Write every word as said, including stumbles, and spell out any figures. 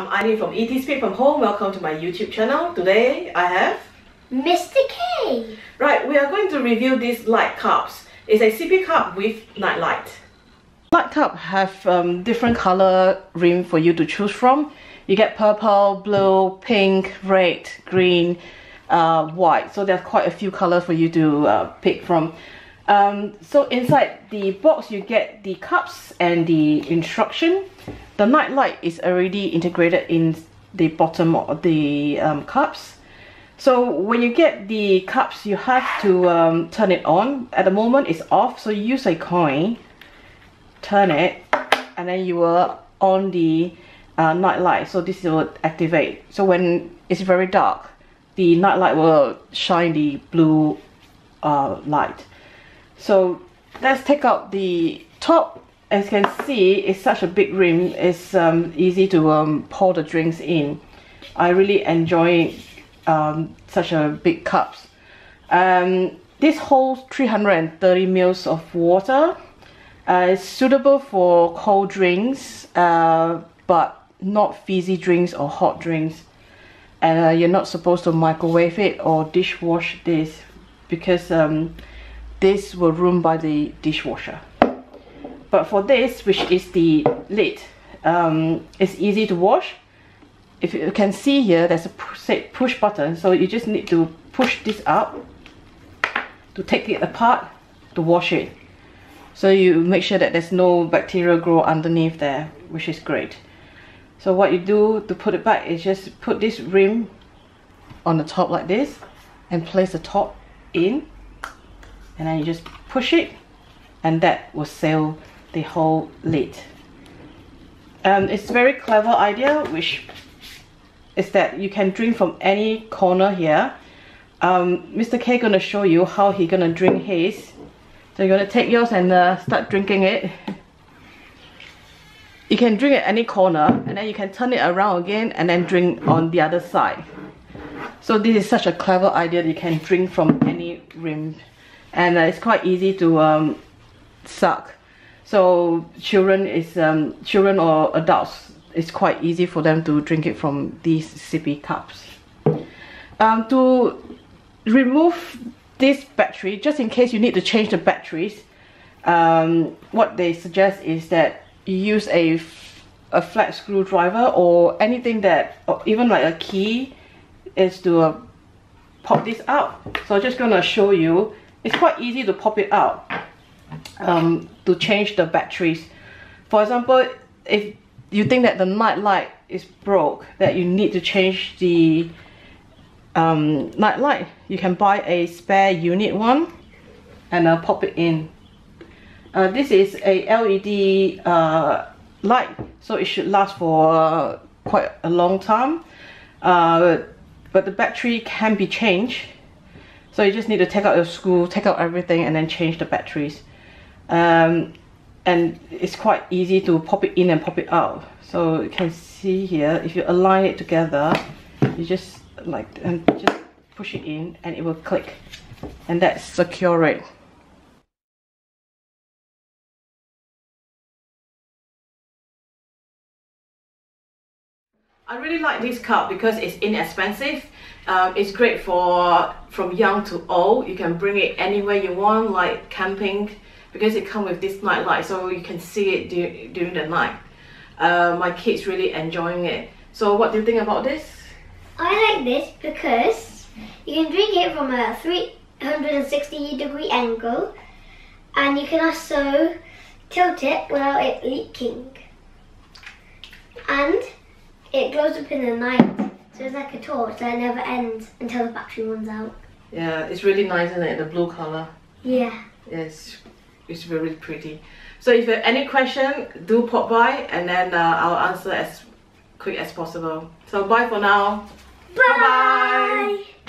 I'm Eileen from E T. Speak from home. Welcome to my YouTube channel. Today I have Mister K. Right, we are going to review these Litecups. It's a C P cup with night light. Litecup have um, different color rim for you to choose from. You get purple, blue, pink, red, green, uh, white. So there's quite a few colors for you to uh, pick from. Um, so inside the box you get the cups and the instruction. The night light is already integrated in the bottom of the um, cups. So when you get the cups you have to um, turn it on. At the moment it's off, so you use a coin, turn it, and then you will on the uh, night light. So this will activate. So when it's very dark, the night light will shine the blue uh, light. So let's take out the top. As you can see, it's such a big rim, it's um, easy to um, pour the drinks in. I really enjoy um, such a big cups. Um, this holds three hundred thirty milliliters of water. Uh, it's suitable for cold drinks, uh, but not fizzy drinks or hot drinks. And uh, you're not supposed to microwave it or dishwash this, because um, this will ruin by the dishwasher. But for this, which is the lid, um, it's easy to wash. If you can see here, there's a push button, so you just need to push this up to take it apart to wash it. So you make sure that there's no bacteria grow underneath there, which is great. So what you do to put it back is just put this rim on the top like this and place the top in. And then you just push it, and that will seal the whole lid. Um, it's a very clever idea, which is that you can drink from any corner here. Um, Mister K gonna show you how he gonna drink his. So you're gonna take yours and uh, start drinking it. You can drink at any corner, and then you can turn it around again and then drink on the other side. So this is such a clever idea that you can drink from any rim. And uh, it's quite easy to um, suck. So children is um, children or adults, it's quite easy for them to drink it from these sippy cups. Um, to remove this battery, just in case you need to change the batteries, um, what they suggest is that you use a, a flat screwdriver or anything that, or even like a key, is to uh, pop this out. So I'm just gonna show you. It's quite easy to pop it out um, to change the batteries. For example, if you think that the night light is broke, that you need to change the um, night light, you can buy a spare unit one and uh, pop it in. Uh, this is a L E D uh, light, so it should last for uh, quite a long time. Uh, but the battery can be changed. So you just need to take out your screw, take out everything, and then change the batteries. Um, and it's quite easy to pop it in and pop it out. So you can see here, if you align it together, you just like and just push it in, and it will click, and that's secure it. I really like this cup because it's inexpensive. Um, it's great for from young to old. You can bring it anywhere you want, like camping, because it comes with this night light, so you can see it du during the night. Uh, my kids really enjoying it. So what do you think about this? I like this because you can drink it from a three hundred sixty degree angle, and you can also tilt it without it leaking. And it glows up in the night. So it's like a torch that never ends until the battery runs out. Yeah, it's really nice, isn't it? The blue colour. Yeah. Yes, it's very pretty. So if you have any question, do pop by, and then uh, I'll answer as quick as possible. So bye for now. Bye. Bye-bye.